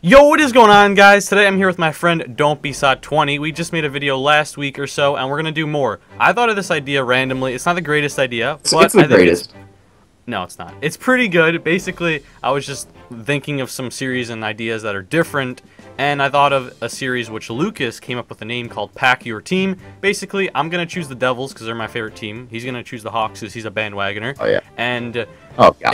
Yo, what is going on, guys? Today I'm here with my friend DontBeSaad20. We just made a video last week or so, and we're gonna do more. I thought of this idea randomly. It's not the greatest idea, but it's the greatest. No, it's not. It's pretty good. Basically, I was just thinking of some series and ideas that are different, and I thought of a series which Lucas came up with a name called Pack Your Team. Basically, I'm gonna choose the Devils because they're my favorite team. He's gonna choose the Hawks because he's a bandwagoner. Oh yeah. And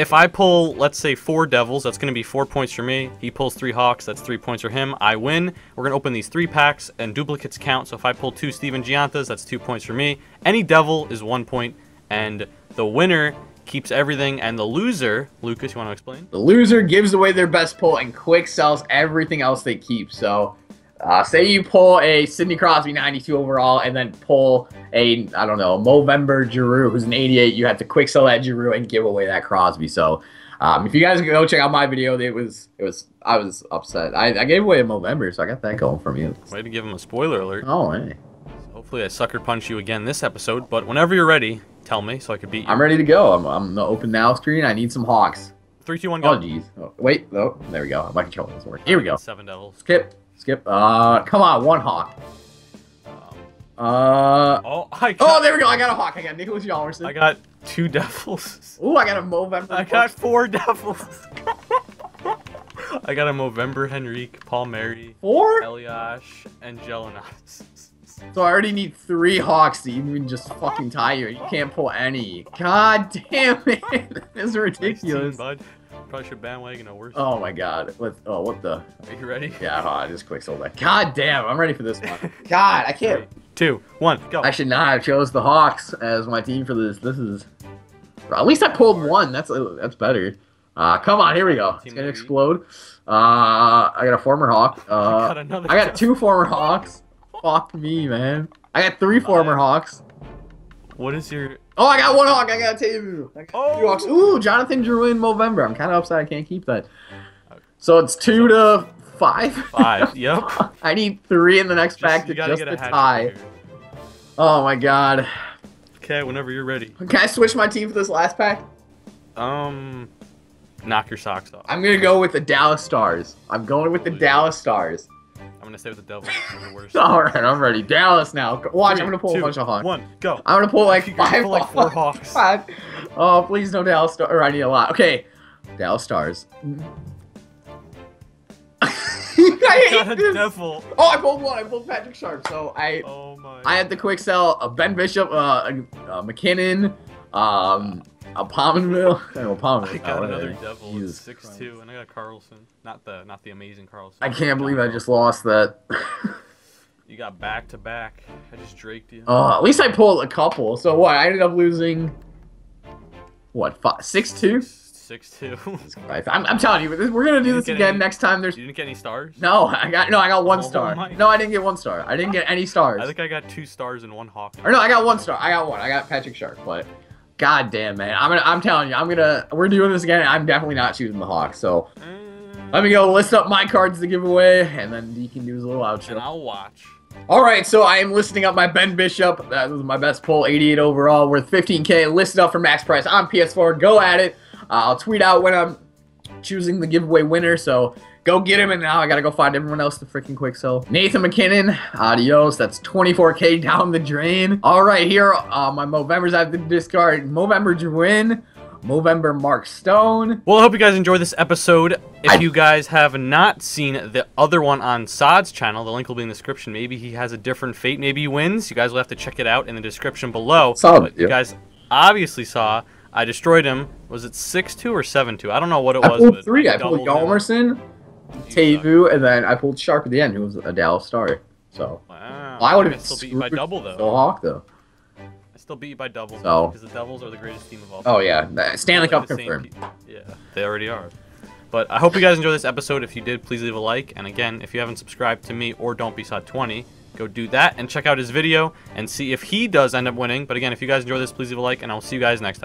if I pull, let's say, 4 Devils, that's gonna be 4 points for me. He pulls 3 Hawks, that's 3 points for him. I win. We're gonna open these 3 packs, and duplicates count. So if I pull 2 Steven Giantas, that's 2 points for me. Any Devil is 1 point, and the winner keeps everything, and the loser, Lucas, you want to explain? The loser gives away their best pull and quick sells everything else they keep. So, say you pull a Sydney Crosby 92 overall, and then pull a, I don't know, Movember Giroux, who's an 88. You have to quick sell that Giroux and give away that Crosby. So, if you guys go check out my video, I was upset. I gave away a Movember, so I got that going for me. Way to give him a spoiler alert. Oh, hey. Hopefully I sucker punch you again this episode, but whenever you're ready, tell me so I could beat you. I'm ready to go. I'm on the open now screen. I need some Hawks. 3, 2, 1, go. Oh, jeez. Oh, wait. Oh, there we go. My controller doesn't work. Here we go. 7 Devils. Skip. Come on. 1 Hawk. Oh, there we go. I got a Hawk. I got Nicholas Jalberson. I got 2 Devils. Ooh, I got a Movember. I got 4 Devils. I got a Movember Henrique, Paul Mary, 4? Eliash, Angelina. So I already need 3 Hawks to even just fucking tie you. You can't pull any. God damn it! This is ridiculous. Nice team, bud. Probably should bandwagon a worse. Oh my god. Oh, what the? Are you ready? Yeah, hold on, just quick sold that. God damn, I'm ready for this one. God, I can't. 3, 2, 1, go. I should not have chose the Hawks as my team for this. This is. At least I pulled 1. That's better. Come on, here we go. It's gonna explode. I got a former Hawk. I got 2 former Hawks. Fuck me, man. I got 3 former Hawks. What is your... Oh, I got 1 Hawk. I got Tevu. Oh. 2 Hawks. Ooh, Jonathan Drew in Movember. I'm kind of upset I can't keep that. Okay. So it's 2 to 5. 5, yep. I need 3 in the next pack to just to tie. Oh, my God. Okay, whenever you're ready. Can I switch my team for this last pack? Knock your socks off. I'm going to go with the Dallas Stars. I'm going with the Dallas Stars. I'm gonna stay with the Devils. Alright, I'm ready. Dallas now. Watch, 3, I'm gonna pull 2, a bunch of Hawks. 1, go. I'm gonna pull like 4 Hawks. 5. Oh, please no Dallas Stars. I need a lot. Okay. Dallas Stars. I hate this. Devil. Oh, I pulled 1. I pulled Patrick Sharp. So I had to quick sell a Ben Bishop, McKinnon, a Palmerville. I got another Devil. 6-2, and I got Carlson. Not the amazing Carlson. I can't believe I just lost that. You got back to back. I just draked you. Oh, at least I pulled a couple. So what? I ended up losing. What? 6-2. 6-2. I'm telling you, we're gonna do this again next time. You didn't get any stars. No, I got 1 star. No, I didn't get 1 star. I didn't get any stars. I think I got 2 stars and 1 Hawk. Or no, I got 1 star. I got 1. I got Patrick Sharp, but. God damn, man. I'm telling you, we're doing this again. I'm definitely not choosing the Hawks, so let me go list up my cards to give away, and then he can do his little outro. And I'll watch. Alright, so I am listing up my Ben Bishop. That was my best pull, 88 overall, worth 15K, listed up for max price on PS4. Go at it. I'll tweet out when I'm choosing the giveaway winner, so go get him, and now I gotta go find everyone else to freaking quick sell. Nathan McKinnon, adios. That's 24K down the drain. All right, here are my Movembers I have to discard. Movember Drewin, Movember Mark Stone. Well, I hope you guys enjoyed this episode. If you guys have not seen the other one on Saad's channel, the link will be in the description. Maybe he has a different fate. Maybe he wins. You guys will have to check it out in the description below. You guys obviously saw I destroyed him. Was it 6-2 or 7-2? I don't know what it was. I pulled 3. I pulled Jalberson, Tevu, and then I pulled Sharp at the end, who was a Dallas Star. So wow. I would have still beat you by double though. So Hawk though. I still beat you by double because the Devils are the greatest team of all time. Oh yeah, Stanley Cup confirmed. Yeah, they already are. But I hope you guys enjoyed this episode. If you did, please leave a like. And again, if you haven't subscribed to me or DontBeSaad20, go do that and check out his video and see if he does end up winning. But again, if you guys enjoyed this, please leave a like, and I'll see you guys next time.